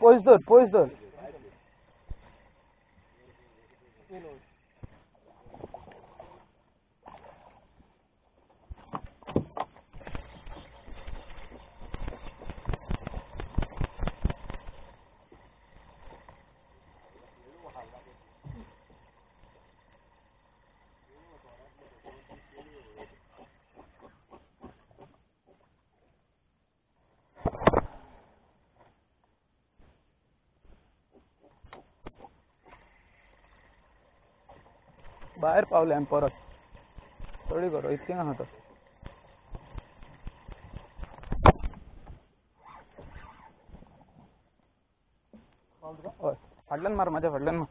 Pois dor. बाहेर पावले आम्ही परत थोडी करो इतके ना होतं फाडल्यान मार माझ्या फाडल्यान मार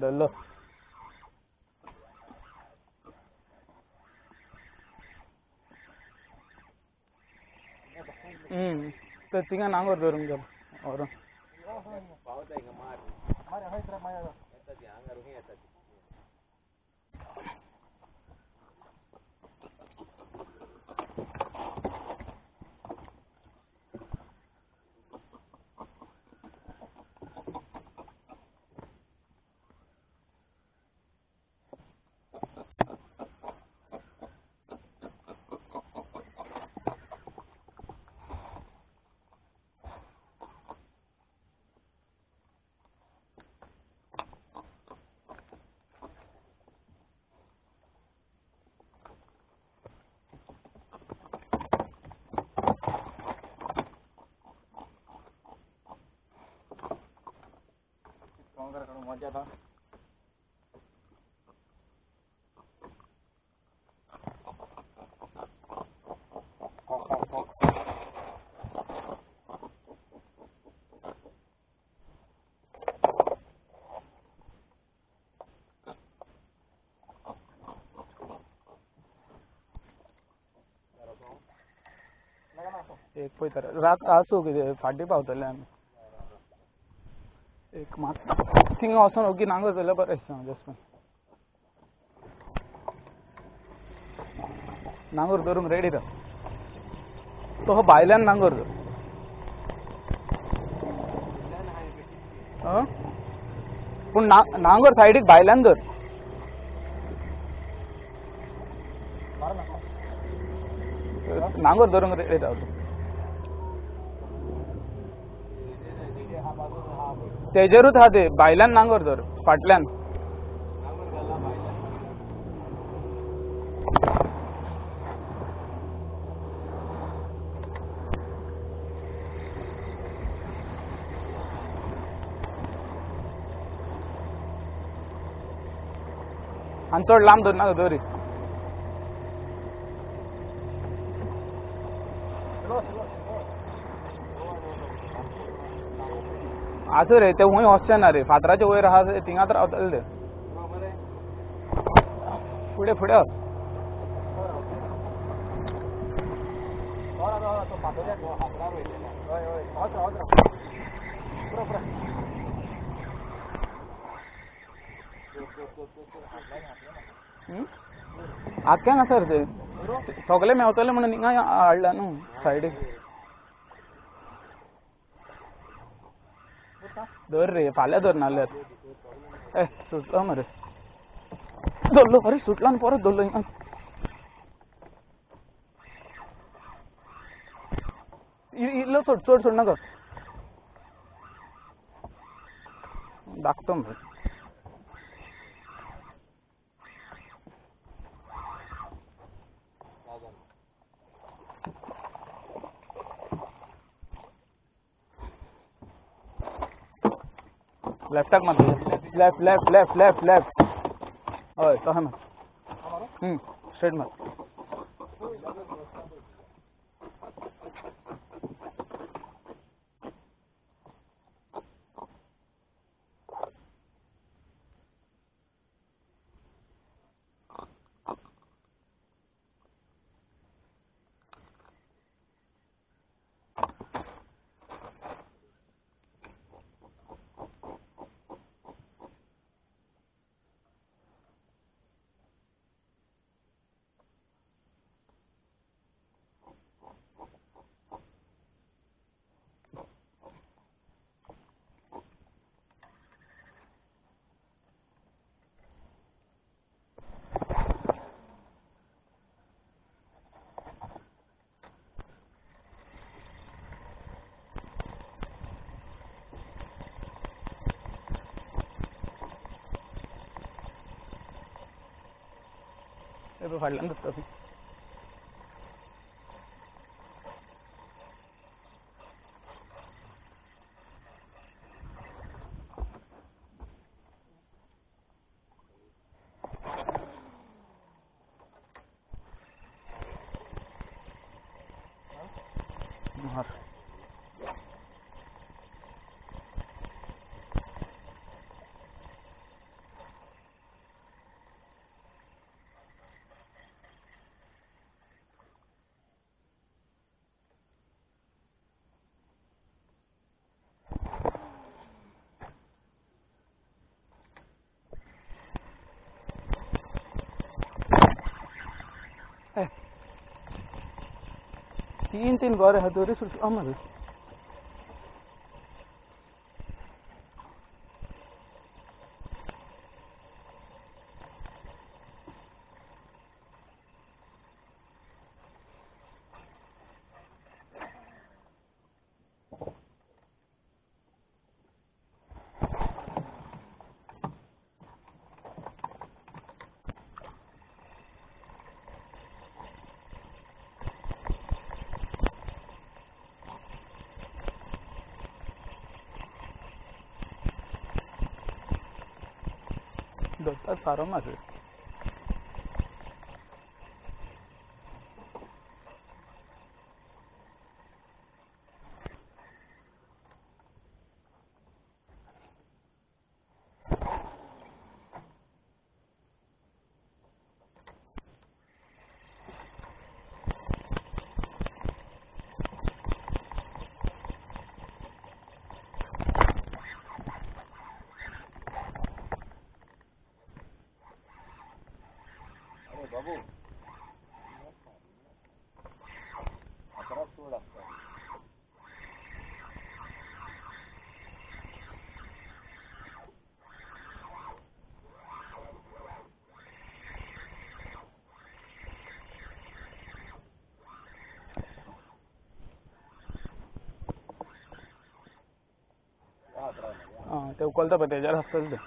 Dolo. तो चिंगा नांग और दोरम जब और पावता है कमार हमारे हर तरफ माया ऐसा ध्यान रखें ऐसा मजा था एक पे रात आसू कि फाटी पावतले आम्ही एक मात्र थिंग ऑसन होगी नांगो चला पर ऐसा जस्ट में नांगोर दोरुम रेडी था तो हो बायलान नांगोर दो हाँ पुन नांगोर साइड एक बायलान दो नांगोर दोरुम रेडी था तेजरू था ते बायलान नांगोर दोर फाटल्यान आणि चोड लांब दोर ना दोरी आसो रे ते वही ऑस्ट्रेन रे फातराचे वयर हा तिंगा तर अवतल दे पुढे पुढे ओरा ओरा तो फातरा गो हातरा वयले ओय ओय ओत्रा ओत्रा पुरा पुरा आक्या ना सर ते सगळे मेवतले म्हणून निंगा हाडला नु साइड दोर रे फाल्या दोर नाले ए सुटला मरे दोल्लो अरे सुटला न परत दोल्लो इंग इल्लो सोड सोड सोड नका दाखतो मरे लेफ्ट तक मत left left left left left ओए तो हम स्ट्रेट मत Efo Harland og Stoffi. तीन तीन बार हदोरी सुल्फ अमल That's how much it is. हाँ तो कल तो पता है जरा हफ्ते दे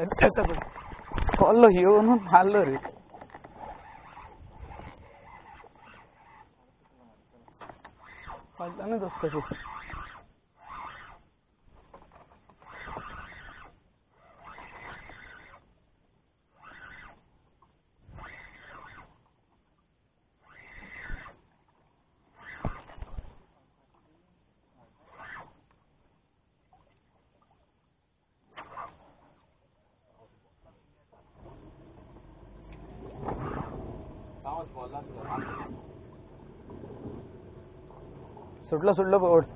ऐसा बोल कॉल ही हो ना हाल रे आज अने दोस्त को सुटला सुटला बोर्ड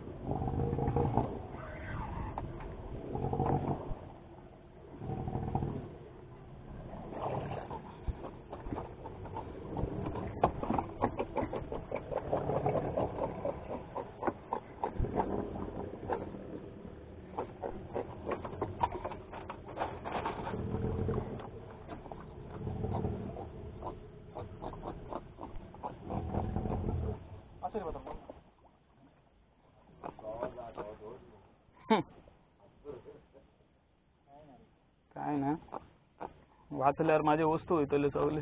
काय ना वाचल्यावर माझे वस्तू होईल सवले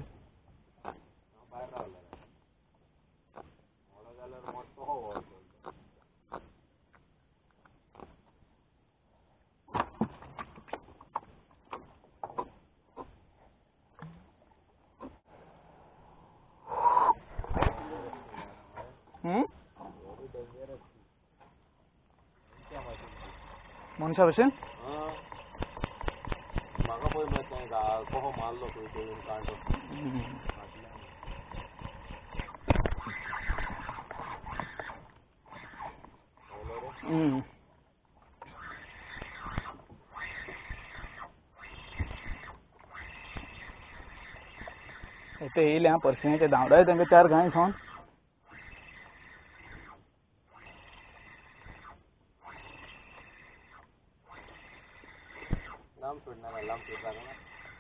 मनशा भूषण येल हाँ परसिने दावड़ा है तंग चार घाई सोन